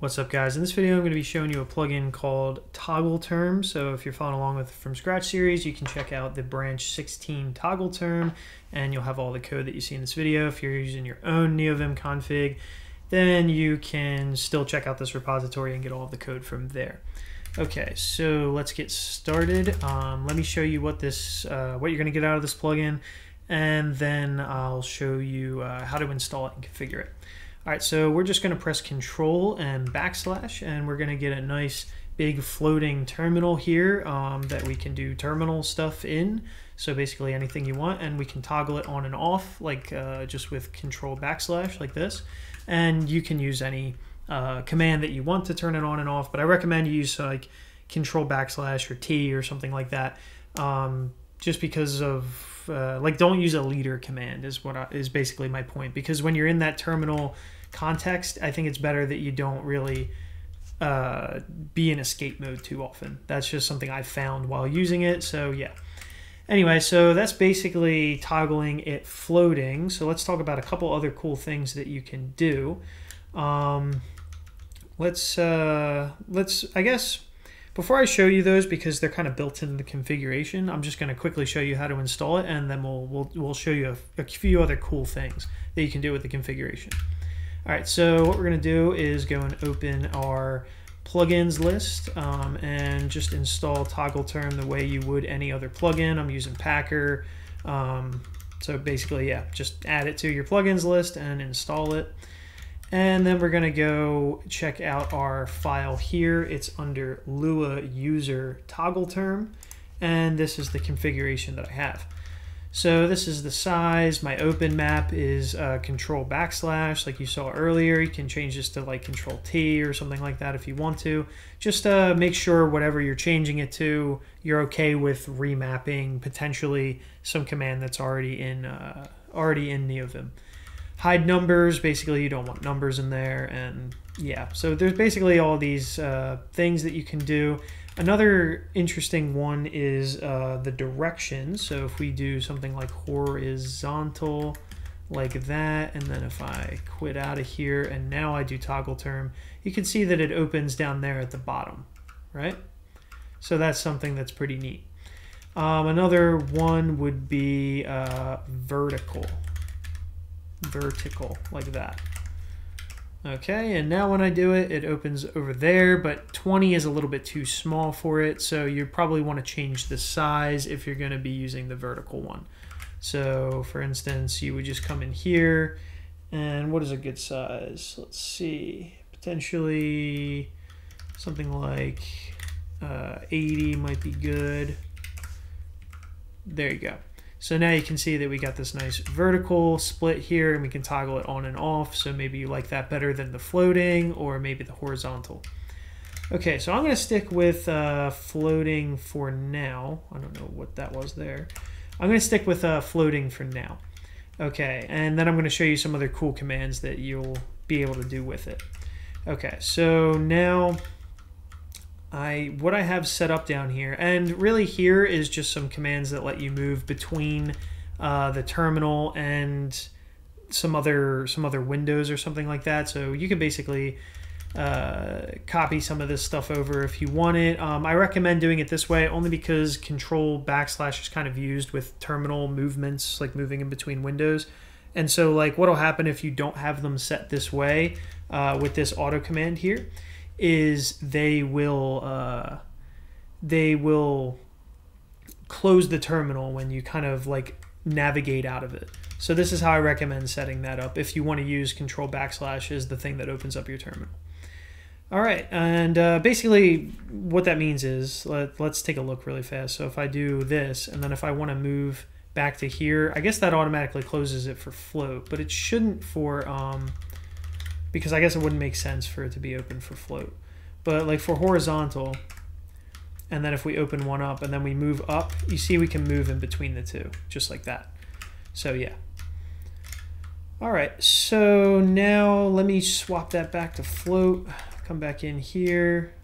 What's up, guys? In this video, I'm going to be showing you a plugin called Toggle Term. So if you're following along with the From Scratch series, you can check out the Branch 16 Toggle Term, and you'll have all the code that you see in this video. If you're using your own Neovim config, then you can still check out this repository and get all of the code from there. Okay, so let's get started. Let me show you what you're going to get out of this plugin, and then I'll show you how to install it and configure it. All right, so we're just going to press Control and backslash, and we're going to get a nice big floating terminal here that we can do terminal stuff in. So basically anything you want, and we can toggle it on and off, like just with Control backslash like this. And you can use any command that you want to turn it on and off, but I recommend you use like Control backslash or T or something like that, just because of don't use a leader command is what is basically my point, because when you're in that terminal context, I think it's better that you don't really be in escape mode too often. That's just something I found while using it. So yeah, anyway, so that's basically toggling it floating. So let's talk about a couple other cool things that you can do. I guess before I show you those, because they're kind of built into the configuration, I'm just going to quickly show you how to install it, and then we'll show you a few other cool things that you can do with the configuration. All right, so what we're going to do is go and open our plugins list and just install Toggle Term the way you would any other plugin. I'm using Packer, so basically, yeah, just add it to your plugins list and install it. And then we're going to go check out our file here. It's under Lua user toggle term, and this is the configuration that I have. So this is the size. My open map is Control backslash, like you saw earlier. You can change this to like Control T or something like that if you want to. Just make sure whatever you're changing it to, you're okay with remapping potentially some command that's already in Neovim. Hide numbers, basically you don't want numbers in there, and yeah, so there's basically all these things that you can do. Another interesting one is the direction. So if we do something like horizontal like that, and then if I quit out of here and now I do toggle term, you can see that it opens down there at the bottom, right? So that's something that's pretty neat. Another one would be vertical like that. Okay, and now when I do it, it opens over there, but 20 is a little bit too small for it, so you probably want to change the size if you're going to be using the vertical one. So for instance, you would just come in here, and what is a good size? Let's see, potentially something like 80 might be good. There you go. So now you can see that we got this nice vertical split here, and we can toggle it on and off. So maybe you like that better than the floating, or maybe the horizontal. Okay, so I'm going to stick with floating for now. I don't know what that was there. I'm going to stick with floating for now. Okay, and then I'm going to show you some other cool commands that you'll be able to do with it. Okay, so now what I have set up down here, and really here is just some commands that let you move between the terminal and some other windows or something like that. So you can basically copy some of this stuff over if you want it. I recommend doing it this way only because Control backslash is kind of used with terminal movements, like moving in between windows. And so like what'll happen if you don't have them set this way with this auto command here is they will close the terminal when you kind of like navigate out of it. So this is how I recommend setting that up if you want to use Control backslash as the thing that opens up your terminal. All right, and basically what that means is, let's take a look really fast. So if I do this, and then if I want to move back to here, I guess that automatically closes it for float, but it shouldn't for because I guess it wouldn't make sense for it to be open for float. But like for horizontal, and then if we open one up and then we move up, you see we can move in between the two, just like that. So yeah. All right, so now let me swap that back to float, come back in here.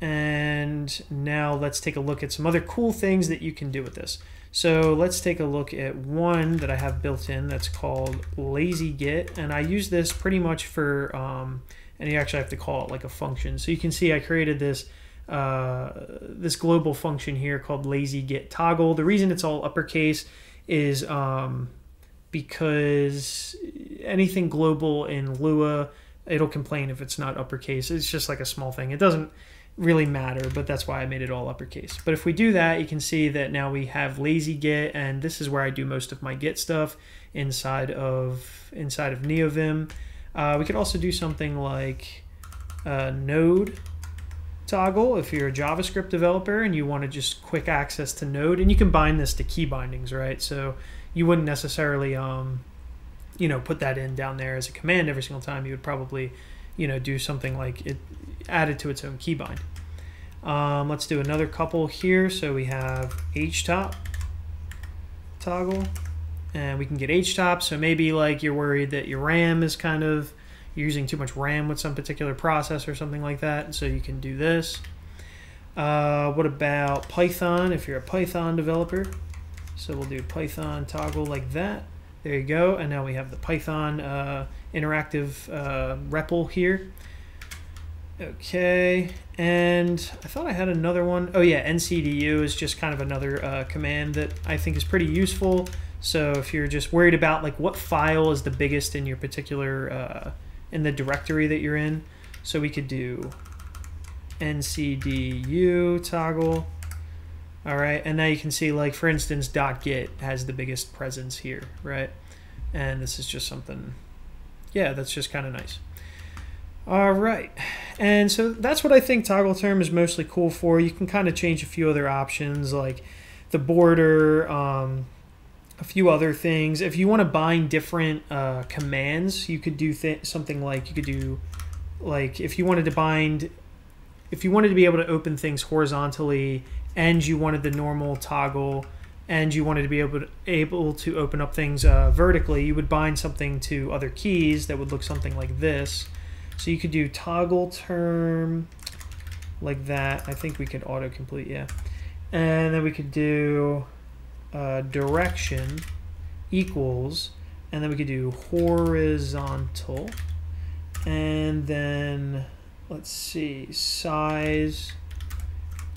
And now let's take a look at some other cool things that you can do with this. So let's take a look at one that I have built in that's called lazy git, and I use this pretty much for and you actually have to call it like a function. So you can see I created this this global function here called lazy git toggle. The reason it's all uppercase is because anything global in Lua, it'll complain if it's not uppercase. It's just like a small thing. It doesn't really matter, but that's why I made it all uppercase. But if we do that, you can see that now we have lazy git, and this is where I do most of my git stuff inside of Neovim. We could also do something like node toggle if you're a JavaScript developer and you want to just quick access to node, and you can bind this to key bindings, right? So you wouldn't necessarily you know, put that in down there as a command every single time. You would probably, you know, do something like it added to its own keybind. Let's do another couple here. So we have htop toggle, and we can get htop. So maybe like you're worried that your RAM is kind of using too much RAM with some particular process or something like that. So you can do this. What about Python if you're a Python developer? So we'll do Python toggle like that. There you go, and now we have the Python interactive REPL here. Okay, and I thought I had another one. Oh yeah, ncdu is just kind of another command that I think is pretty useful. So if you're just worried about like what file is the biggest in your particular, in the directory that you're in, so we could do ncdu toggle. All right, and now you can see, like, for instance, .git has the biggest presence here, right? And this is just something, yeah, that's just kind of nice. All right, and so that's what I think toggle term is mostly cool for. You can kind of change a few other options, like the border, a few other things. If you want to bind different commands, you could do something like, you could do, like, if you wanted to bind, if you wanted to be able to open things horizontally, and you wanted the normal toggle, and you wanted to be able to open up things vertically, you would bind something to other keys that would look something like this. So you could do toggle term like that. I think we could autocomplete, yeah. And then we could do direction equals, and then we could do horizontal, and then let's see, size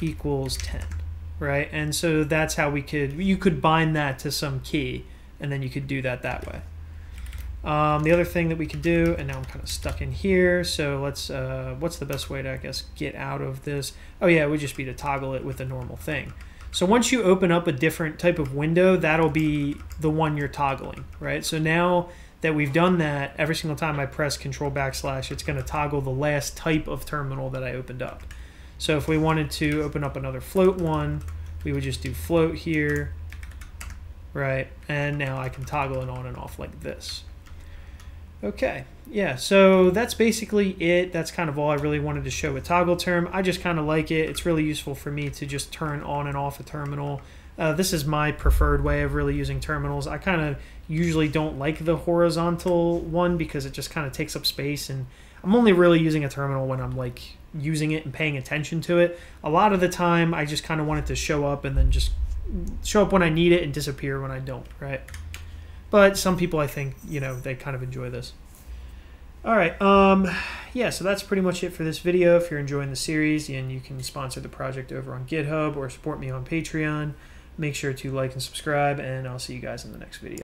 equals 10, right? And so that's how we could, you could bind that to some key, and then you could do that that way. The other thing that we could do, and now I'm kind of stuck in here, so let's, what's the best way to, I guess, get out of this? Oh yeah, it would just be to toggle it with a normal thing. So once you open up a different type of window, that'll be the one you're toggling, right? So now that we've done that, every single time I press control \, it's gonna toggle the last type of terminal that I opened up. So if we wanted to open up another float one, we would just do float here, right? And now I can toggle it on and off like this. Okay, yeah, so that's basically it. That's kind of all I really wanted to show with toggle term. I just kind of like it. It's really useful for me to just turn on and off a terminal. This is my preferred way of really using terminals. I kind of usually don't like the horizontal one because it just kind of takes up space, and I'm only really using a terminal when I'm like using it and paying attention to it. A lot of the time I just kind of want it to show up and then just show up when I need it and disappear when I don't, right? But some people, I think, you know, they kind of enjoy this. All right, yeah, so that's pretty much it for this video. If you're enjoying the series, and you can sponsor the project over on GitHub or support me on Patreon, make sure to like and subscribe, and I'll see you guys in the next video.